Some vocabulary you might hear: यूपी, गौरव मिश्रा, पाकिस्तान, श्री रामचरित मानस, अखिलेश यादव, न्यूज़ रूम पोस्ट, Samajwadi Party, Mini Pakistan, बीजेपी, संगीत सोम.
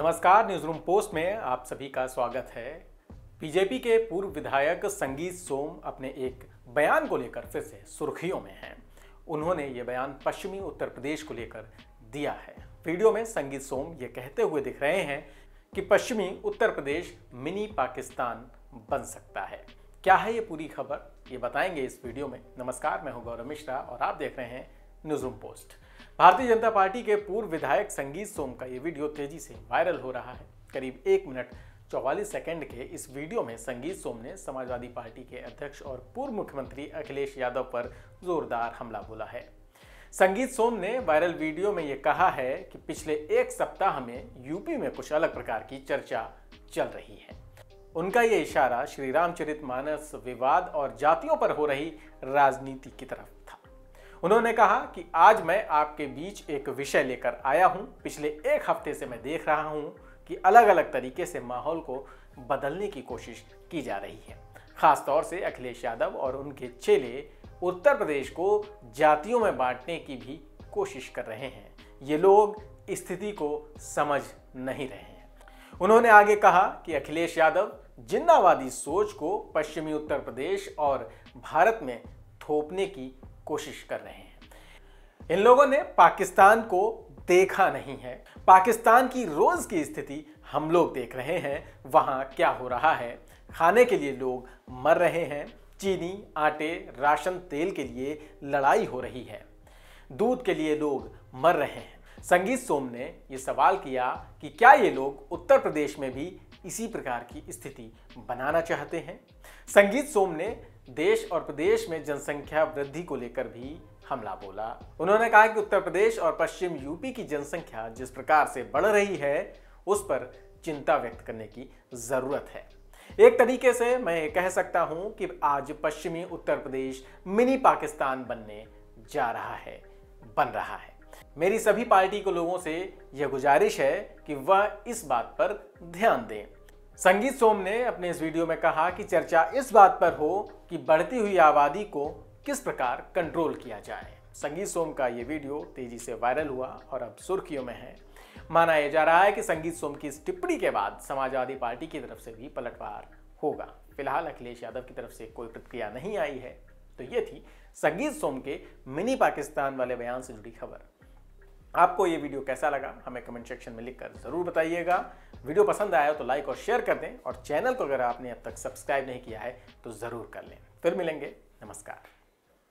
नमस्कार, न्यूज़ रूम पोस्ट में आप सभी का स्वागत है। बीजेपी के पूर्व विधायक संगीत सोम अपने एक बयान को लेकर फिर से सुर्खियों में हैं। उन्होंने ये बयान पश्चिमी उत्तर प्रदेश को लेकर दिया है। वीडियो में संगीत सोम ये कहते हुए दिख रहे हैं कि पश्चिमी उत्तर प्रदेश मिनी पाकिस्तान बन सकता है। क्या है ये पूरी खबर, ये बताएंगे इस वीडियो में। नमस्कार, मैं हूँ गौरव मिश्रा और आप देख रहे हैं न्यूज़ रूम पोस्ट। Bharatiya Janata party के पूर्व विधायक संगीत सोम का ये वीडियो तेजी से वायरल हो रहा है। करीब 1 मिनट 44 सेकंड के इस वीडियो में संगीत सोम ने समाजवादी पार्टी के अध्यक्ष और पूर्व मुख्यमंत्री अखिलेश यादव पर जोरदार हमला बोला है। संगीत सोम ने वायरल वीडियो में ये कहा है कि पिछले 1 सप्ताह में यूपी में कुछ अलग प्रकार की चर्चा चल रही है। उनका ये इशारा श्री रामचरित मानस विवाद और जातियों पर हो रही राजनीति की तरफ था। उन्होंने कहा कि आज मैं आपके बीच एक विषय लेकर आया हूं। पिछले 1 हफ्ते से मैं देख रहा हूं कि अलग अलग तरीके से माहौल को बदलने की कोशिश की जा रही है। खासतौर से अखिलेश यादव और उनके चेले उत्तर प्रदेश को जातियों में बांटने की भी कोशिश कर रहे हैं। ये लोग स्थिति को समझ नहीं रहे हैं। उन्होंने आगे कहा कि अखिलेश यादव जिन्नावादी सोच को पश्चिमी उत्तर प्रदेश और भारत में थोपने की कोशिश कर रहे हैं। इन लोगों ने पाकिस्तान को देखा नहीं है। पाकिस्तान की रोज की स्थिति हम लोग देख रहे हैं। वहां क्या हो रहा है, खाने के लिए लोग मर रहे हैं, चीनी, आटे, राशन, तेल के लिए लड़ाई हो रही है, दूध के लिए लोग मर रहे हैं। संगीत सोम ने ये सवाल किया कि क्या ये लोग उत्तर प्रदेश में भी इसी प्रकार की स्थिति बनाना चाहते हैं। संगीत सोम ने देश और प्रदेश में जनसंख्या वृद्धि को लेकर भी हमला बोला। उन्होंने कहा कि उत्तर प्रदेश और पश्चिम यूपी की जनसंख्या जिस प्रकार से बढ़ रही है उस पर चिंता व्यक्त करने की जरूरत है। एक तरीके से मैं ये कह सकता हूं कि आज पश्चिमी उत्तर प्रदेश मिनी पाकिस्तान बनने जा रहा है, बन रहा है। मेरी सभी पार्टी के लोगों से यह गुजारिश है कि वह इस बात पर ध्यान दें। संगीत सोम ने अपने इस वीडियो में कहा कि चर्चा इस बात पर हो कि बढ़ती हुई आबादी को किस प्रकार कंट्रोल किया जाए। संगीत सोम का ये वीडियो तेजी से वायरल हुआ और अब सुर्खियों में है। माना यह जा रहा है कि संगीत सोम की इस टिप्पणी के बाद समाजवादी पार्टी की तरफ से भी पलटवार होगा। फिलहाल अखिलेश यादव की तरफ से कोई प्रतिक्रिया नहीं आई है। तो ये थी संगीत सोम के मिनी पाकिस्तान वाले बयान से जुड़ी खबर। आपको ये वीडियो कैसा लगा हमें कमेंट सेक्शन में लिखकर ज़रूर बताइएगा। वीडियो पसंद आया तो लाइक और शेयर कर दें और चैनल को अगर आपने अब तक सब्सक्राइब नहीं किया है तो ज़रूर कर लें। फिर मिलेंगे, नमस्कार।